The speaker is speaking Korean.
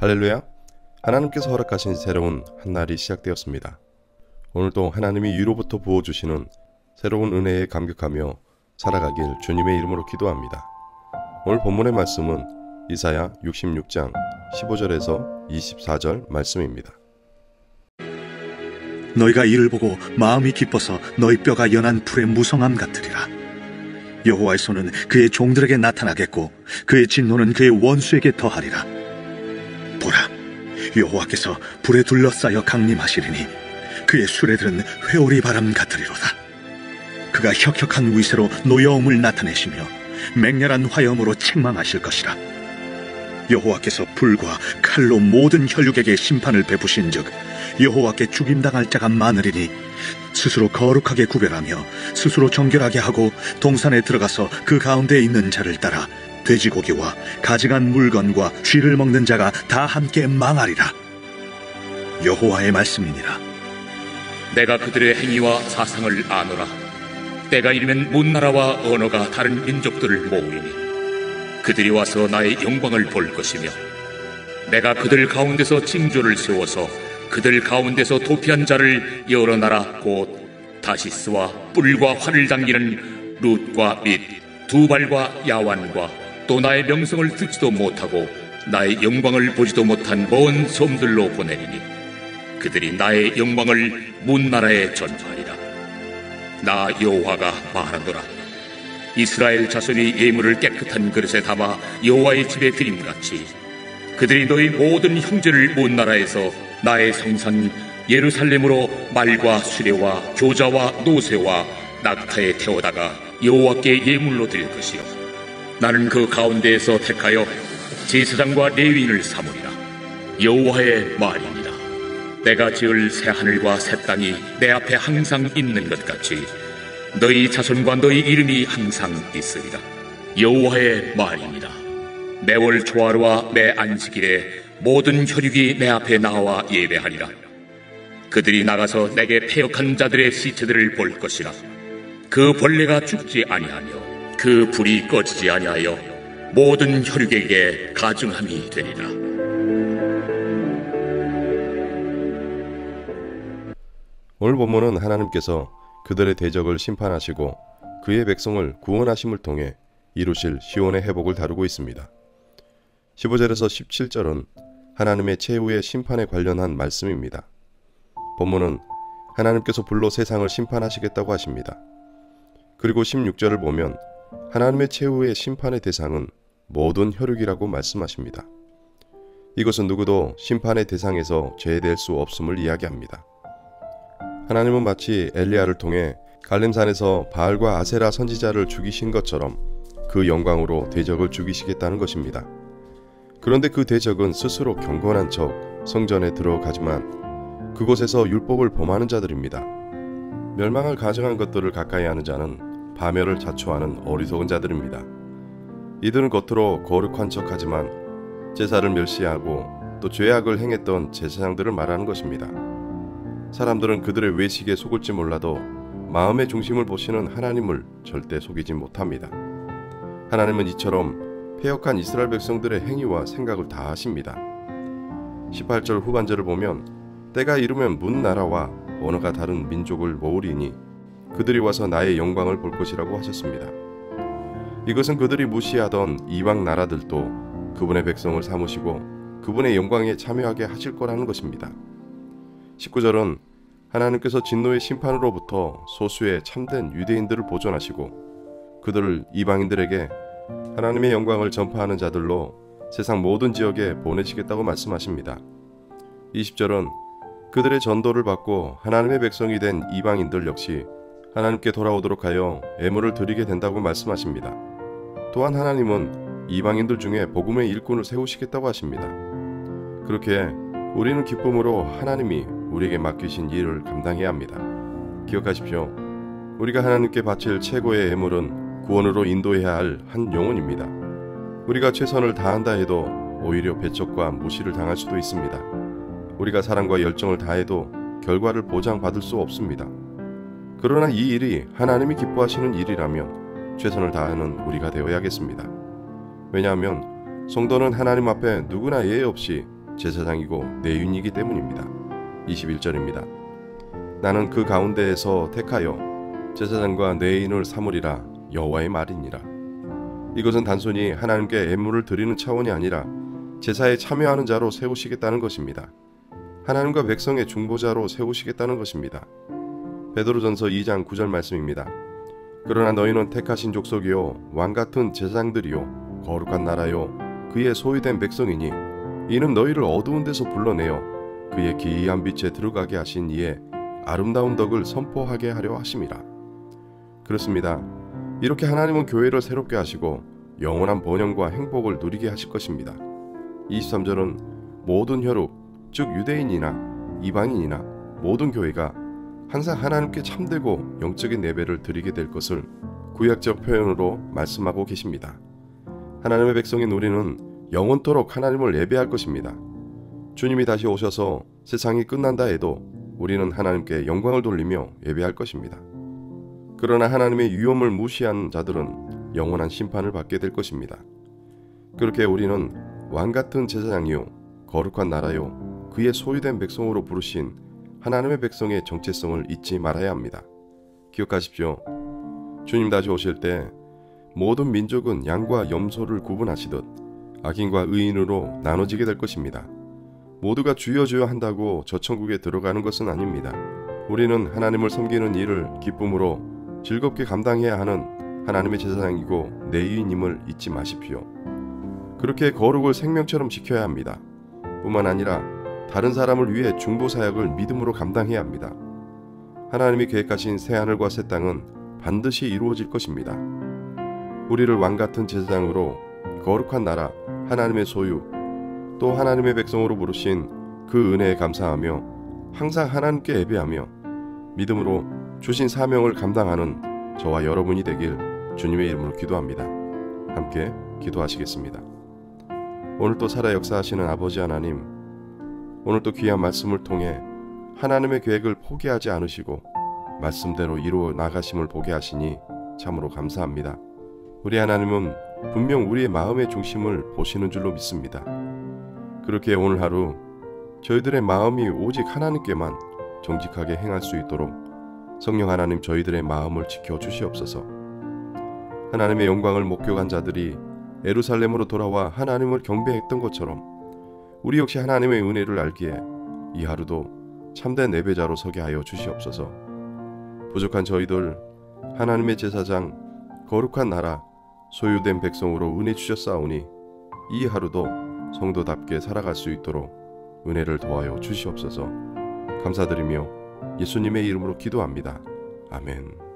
할렐루야! 하나님께서 허락하신 새로운 한 날이 시작되었습니다. 오늘도 하나님이 위로부터 부어주시는 새로운 은혜에 감격하며 살아가길 주님의 이름으로 기도합니다. 오늘 본문의 말씀은 이사야 66장 15절에서 24절 말씀입니다. 너희가 이를 보고 마음이 기뻐서 너희 뼈가 연한 풀의 무성함 같으리라. 여호와의 손은 그의 종들에게 나타나겠고 그의 진노는 그의 원수에게 더하리라. 보라, 여호와께서 불에 둘러싸여 강림하시리니 그의 수레들은 회오리 바람 같으리로다. 그가 혁혁한 위세로 노여움을 나타내시며 맹렬한 화염으로 책망하실 것이라. 여호와께서 불과 칼로 모든 혈육에게 심판을 베푸신즉 여호와께 죽임당할 자가 많으리니 스스로 거룩하게 구별하며 스스로 정결하게 하고 동산에 들어가서 그 가운데 있는 자를 따라 돼지고기와 가증한 물건과 쥐를 먹는 자가 다 함께 망하리라. 여호와의 말씀이니라. 내가 그들의 행위와 사상을 아노라. 때가 이르면 문나라와 언어가 다른 민족들을 모으리니 그들이 와서 나의 영광을 볼 것이며 내가 그들 가운데서 징조를 세워서 그들 가운데서 도피한 자를 여러 나라 곧 다시스와 뿔과 활을 당기는 룻과 및 두발과 야완과 또 나의 명성을 듣지도 못하고 나의 영광을 보지도 못한 먼 섬들로 보내리니 그들이 나의 영광을 문나라에 전파하리라. 나 여호와가 말하노라. 이스라엘 자손이 예물을 깨끗한 그릇에 담아 여호와의 집에 드림같이 그들이 너희 모든 형제를 문나라에서 나의 성산 예루살렘으로 말과 수레와 교자와 노새와 낙타에 태우다가 여호와께 예물로 드릴 것이요 나는 그 가운데에서 택하여 제사장과 레위인을 삼으리라. 여호와의 말이니라. 내가 지을 새 하늘과 새 땅이 내 앞에 항상 있는 것 같이 너희 자손과 너희 이름이 항상 있으리라. 여호와의 말이니라. 매월 초하루와 매 안식일에 모든 혈육이 내 앞에 나와 예배하리라. 그들이 나가서 내게 패역한 자들의 시체들을 볼 것이라. 그 벌레가 죽지 아니하며 그 불이 꺼지지 아니하여 모든 혈육에게 가증함이 되리라. 오늘 본문은 하나님께서 그들의 대적을 심판하시고 그의 백성을 구원하심을 통해 이루실 시온의 회복을 다루고 있습니다. 15절에서 17절은 하나님의 최후의 심판에 관련한 말씀입니다. 본문은 하나님께서 불로 세상을 심판하시겠다고 하십니다. 그리고 16절을 보면 하나님의 최후의 심판의 대상은 모든 혈육이라고 말씀하십니다. 이것은 누구도 심판의 대상에서 제외될 수 없음을 이야기합니다. 하나님은 마치 엘리야를 통해 갈림산에서 바알과 아세라 선지자를 죽이신 것처럼 그 영광으로 대적을 죽이시겠다는 것입니다. 그런데 그 대적은 스스로 경건한 척 성전에 들어가지만 그곳에서 율법을 범하는 자들입니다. 멸망을 가증한 것들을 가까이 하는 자는 파멸을 자초하는 어리석은 자들입니다. 이들은 겉으로 거룩한 척하지만 제사를 멸시하고 또 죄악을 행했던 제사장들을 말하는 것입니다. 사람들은 그들의 외식에 속을지 몰라도 마음의 중심을 보시는 하나님을 절대 속이지 못합니다. 하나님은 이처럼 패역한 이스라엘 백성들의 행위와 생각을 다 아십니다. 18절 후반절을 보면 때가 이르면 문 나라와 언어가 다른 민족을 모으리니 그들이 와서 나의 영광을 볼 것이라고 하셨습니다. 이것은 그들이 무시하던 이방 나라들도 그분의 백성을 삼으시고 그분의 영광에 참여하게 하실 거라는 것입니다. 19절은 하나님께서 진노의 심판으로부터 소수의 참된 유대인들을 보존하시고 그들을 이방인들에게 하나님의 영광을 전파하는 자들로 세상 모든 지역에 보내시겠다고 말씀하십니다. 20절은 그들의 전도를 받고 하나님의 백성이 된 이방인들 역시 하나님께 돌아오도록 하여 예물을 드리게 된다고 말씀하십니다. 또한 하나님은 이방인들 중에 복음의 일꾼을 세우시겠다고 하십니다. 그렇게 우리는 기쁨으로 하나님이 우리에게 맡기신 일을 감당해야 합니다. 기억하십시오. 우리가 하나님께 바칠 최고의 예물은 구원으로 인도해야 할 한 영혼입니다. 우리가 최선을 다한다 해도 오히려 배척과 무시를 당할 수도 있습니다. 우리가 사랑과 열정을 다해도 결과를 보장받을 수 없습니다. 그러나 이 일이 하나님이 기뻐하시는 일이라면 최선을 다하는 우리가 되어야겠습니다. 왜냐하면 성도는 하나님 앞에 누구나 예외 없이 제사장이고 내 윤이기 때문입니다. 21절입니다. 나는 그 가운데에서 택하여 제사장과 내 인을 삼으리라 여호와의 말이니라. 이것은 단순히 하나님께 예물을 드리는 차원이 아니라 제사에 참여하는 자로 세우시겠다는 것입니다. 하나님과 백성의 중보자로 세우시겠다는 것입니다. 베드로전서 2장 9절 말씀입니다. 그러나 너희는 택하신 족속이요 왕같은 제사장들이요 거룩한 나라요 그의 소유된 백성이니 이는 너희를 어두운 데서 불러내어 그의 기이한 빛에 들어가게 하신 이에 아름다운 덕을 선포하게 하려 하심이라. 그렇습니다. 이렇게 하나님은 교회를 새롭게 하시고 영원한 번영과 행복을 누리게 하실 것입니다. 23절은 모든 혈육 즉 유대인이나 이방인이나 모든 교회가 항상 하나님께 참되고 영적인 예배를 드리게 될 것을 구약적 표현으로 말씀하고 계십니다. 하나님의 백성인 우리는 영원토록 하나님을 예배할 것입니다. 주님이 다시 오셔서 세상이 끝난다 해도 우리는 하나님께 영광을 돌리며 예배할 것입니다. 그러나 하나님의 위엄을 무시한 자들은 영원한 심판을 받게 될 것입니다. 그렇게 우리는 왕같은 제사장이요 거룩한 나라요 그의 소유된 백성으로 부르신 하나님의 백성의 정체성을 잊지 말아야 합니다. 기억하십시오. 주님 다시 오실 때 모든 민족은 양과 염소를 구분하시듯 악인과 의인으로 나눠지게 될 것입니다. 모두가 주여 주여 한다고 저 천국에 들어가는 것은 아닙니다. 우리는 하나님을 섬기는 일을 기쁨으로 즐겁게 감당해야 하는 하나님의 제사장이고 내 유인임을 잊지 마십시오. 그렇게 거룩을 생명처럼 지켜야 합니다. 뿐만 아니라 다른 사람을 위해 중보사역을 믿음으로 감당해야 합니다. 하나님이 계획하신 새하늘과 새 땅은 반드시 이루어질 것입니다. 우리를 왕같은 제사장으로 거룩한 나라 하나님의 소유 또 하나님의 백성으로 부르신 그 은혜에 감사하며 항상 하나님께 예배하며 믿음으로 주신 사명을 감당하는 저와 여러분이 되길 주님의 이름으로 기도합니다. 함께 기도하시겠습니다. 오늘도 살아 역사하시는 아버지 하나님, 오늘도 귀한 말씀을 통해 하나님의 계획을 포기하지 않으시고 말씀대로 이루어 나가심을 보게 하시니 참으로 감사합니다. 우리 하나님은 분명 우리의 마음의 중심을 보시는 줄로 믿습니다. 그렇게 오늘 하루 저희들의 마음이 오직 하나님께만 정직하게 행할 수 있도록 성령 하나님 저희들의 마음을 지켜주시옵소서. 하나님의 영광을 목격한 자들이 예루살렘으로 돌아와 하나님을 경배했던 것처럼 우리 역시 하나님의 은혜를 알기에 이 하루도 참된 예배자로 서게 하여 주시옵소서. 부족한 저희들 하나님의 제사장 거룩한 나라 소유된 백성으로 은혜 주셨사오니 이 하루도 성도답게 살아갈 수 있도록 은혜를 더하여 주시옵소서. 감사드리며 예수님의 이름으로 기도합니다. 아멘.